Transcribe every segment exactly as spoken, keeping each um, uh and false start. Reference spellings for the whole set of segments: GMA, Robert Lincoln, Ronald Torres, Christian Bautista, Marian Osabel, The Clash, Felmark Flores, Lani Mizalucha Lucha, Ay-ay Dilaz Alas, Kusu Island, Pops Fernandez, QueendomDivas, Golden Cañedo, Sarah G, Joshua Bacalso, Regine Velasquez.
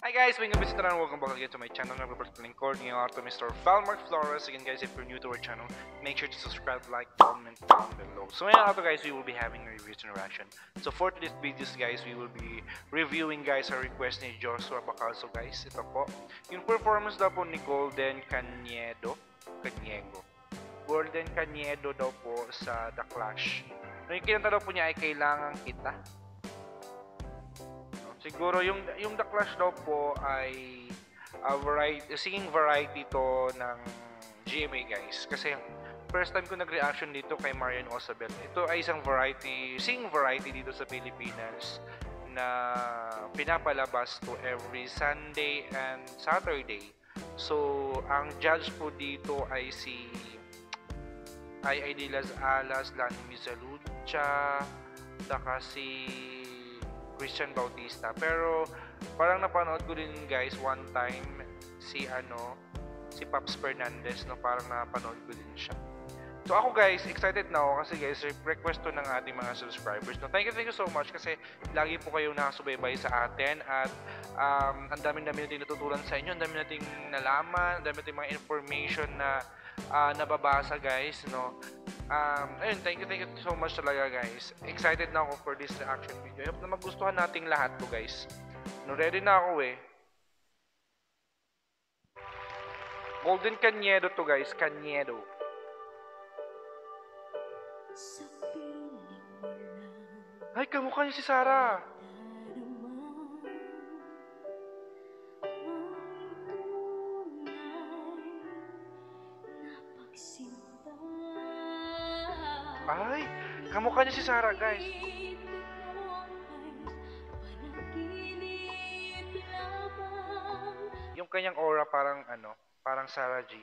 Hi guys, welcome back again to my channel. I'm Robert Lincoln, you are to Mister Felmark Flores. Again guys, if you're new to our channel, make sure to subscribe, like, comment down below. So ngayon ato guys, we will be having a reviews interaction. So for today's videos guys, we will be reviewing guys a request ni Joshua Bacalso guys. Ito po, yung performance daw po ni Golden Cañedo, Cañedo. Golden Cañedo daw po sa The Clash. No, yung kinanta daw po niya ay Kailangan Kita. Siguro yung yung The Clash daw po ay a variety, singing variety to ng G M A guys. Kasi first time ko nag-reaction dito kay Marian Osabel. Ito ay isang variety, singing variety dito sa Pilipinas na pinapalabas to every Sunday and Saturday. So ang judge po dito ay si Ay-ay Dilaz Alas, Lani Mizalucha Lucha, saka si Christian Bautista. Pero parang napanood ko din guys one time si ano si Pops Fernandez, no, parang napanood ko din siya. So ako guys, excited na ako kasi guys, request to ng ating mga subscribers. No, thank you thank you so much kasi lagi po kayong nakasubaybay sa atin at um, ang dami namin nating natutunan sa inyo, ang dami nating nalaman, ang dami nating mga information na uh, nababasa guys, no. Um, ayun, thank you, thank you so much talaga guys. Excited na ako for this reaction video. I hope na magustuhan nating lahat po guys. No, ready na ako eh. Golden Cañedo to guys, Cañedo. Ay, kamukha niya si Sarah. Ay, kamukha niya si Sarah guys. Yung kanyang aura parang ano, parang Sarah G.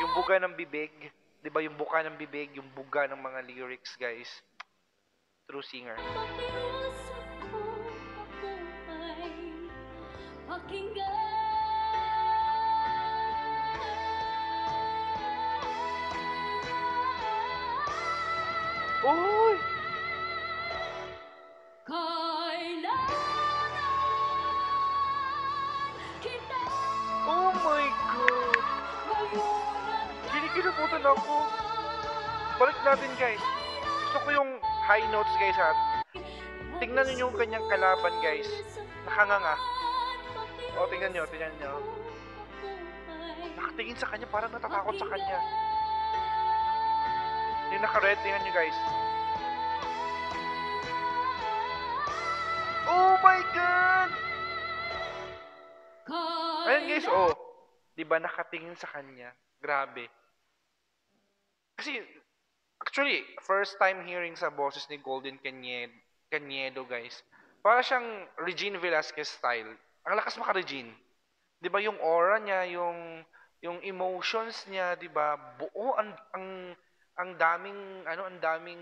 Yung buga ng bibig, 'di ba yung buka ng bibig, yung buga ng mga lyrics guys. True singer. Uy! Oh my God! Ginigilabutan ako! Balik natin guys! Gusto ko yung high notes guys ha! Tingnan nyo yung kanyang kalaban guys! Nakanganga! O tingnan nyo, tingnan nyo! Nakatingin sa kanya, parang natatakot sa kanya! Yung naka-red, tingnan nyo guys. Oh my God! Ayan guys, oh. Diba nakatingin sa kanya? Grabe. Kasi, actually, first time hearing sa boses ni Golden Cañedo, Cañedo guys. Para siyang Regine Velasquez style. Ang lakas maka-Regine. Diba yung aura niya, yung yung emotions niya, diba? Buo ang... ang ang daming ano ang daming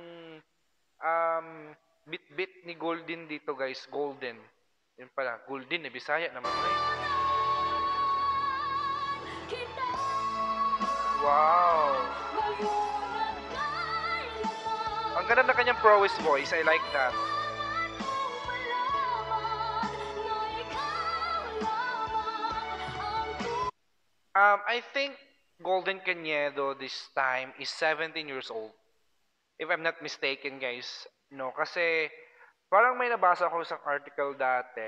um bit-bit ni Golden dito guys. Golden yun pala, Golden eh, Bisaya naman guys. Wow, ang ganda na kanyang prowess voice. I like that. um I think Golden Cañedo this time is seventeen years old. If I'm not mistaken, guys. No, kasi parang may nabasa ko sa article dati.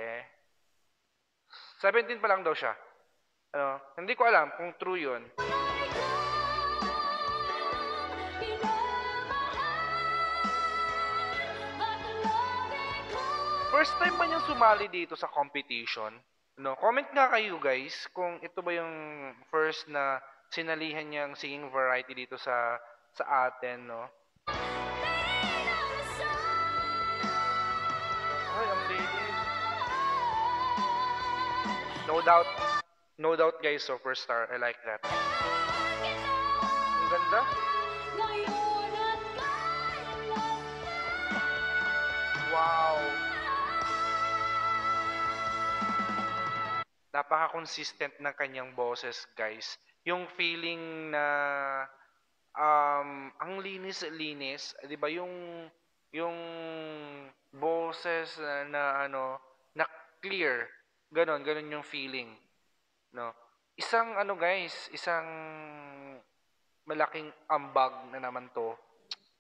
seventeen pa lang daw siya. Ano, hindi ko alam kung true 'yun. First time pa niyang sumali dito sa competition. No, comment nga kayo, guys, kung ito ba yung first na sinalihan niyang singing variety dito sa sa atin, no? Ay, ang ladies. No doubt. No doubt, guys. So, first star. I like that. Ang ganda. Wow. Napaka-consistent ng kanyang boses, guys. Yung feeling na um, ang linis-linis, 'di ba, yung yung boses na, na ano, na clear. Ganon, ganon yung feeling. No. Isang ano guys, isang malaking ambag na naman 'to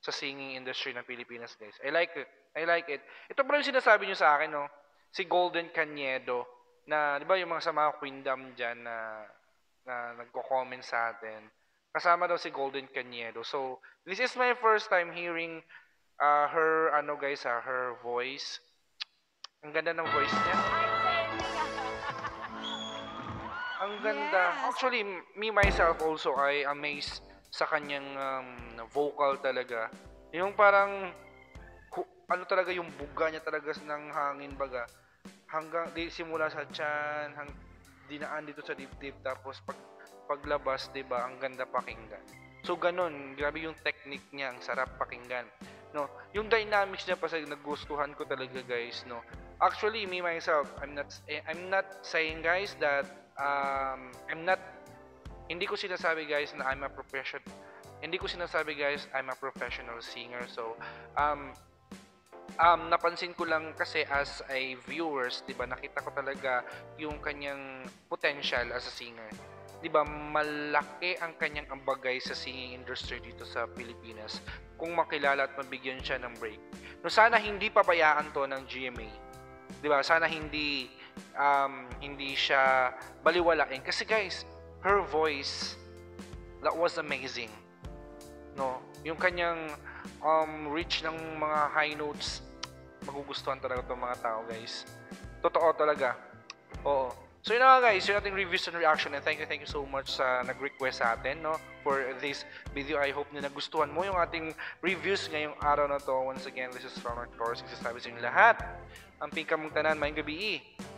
sa singing industry ng Pilipinas, guys. I like it. I like it. Ito pa rin sinasabi niyo sa akin, no. Si Golden Cañedo na, 'di ba, yung mga sa mga Queendom diyan na na nagko-comment sa atin. Kasama daw si Golden Cañedo. So, this is my first time hearing uh, her, ano guys, uh, her voice. Ang ganda ng voice niya. Ang ganda. Yes. Actually, me myself also, I amazed sa kanyang um, vocal talaga. Yung parang, ano talaga yung buga niya talaga ng hangin baga. Hanggang, di, simula sa tiyan, hang, dinaan dito sa dibdib, tapos pag paglabas, 'di ba? Ang ganda pakinggan. So ganun, grabe yung technique niya, ang sarap pakinggan. No, yung dynamics niya pa sa nagustuhan ko talaga, guys, no. Actually, me myself, I'm not I'm not saying, guys, that um I'm not hindi ko sinasabi, guys, na I'm a profession. Hindi ko sinasabi, guys, I'm a professional singer. So um um napansin ko lang kasi as a viewers, 'di ba? Nakita ko talaga yung kanyang potential as a singer. 'Di ba, malaki ang kanyang ambagay sa singing industry dito sa Pilipinas kung makilala at mabigyan siya ng break. No, sana hindi pabayaan 'to ng G M A. 'Di ba? Sana hindi um, hindi siya baliwalain kasi, guys, her voice, that was amazing. No, yung kanyang um reach ng mga high notes, magugustuhan talaga 'tong mga tao, guys. Totoo talaga. Oo. So yun na nga, guys, yung ating reviews and reaction, and thank you, thank you so much sa nag-request sa atin, no, for this video. I hope na nagustuhan mo yung ating reviews ngayong araw na to. Once again, this is Ronald Torres, isasabi sa inyo lahat. Ang pingkamong tanan, maayong gabi.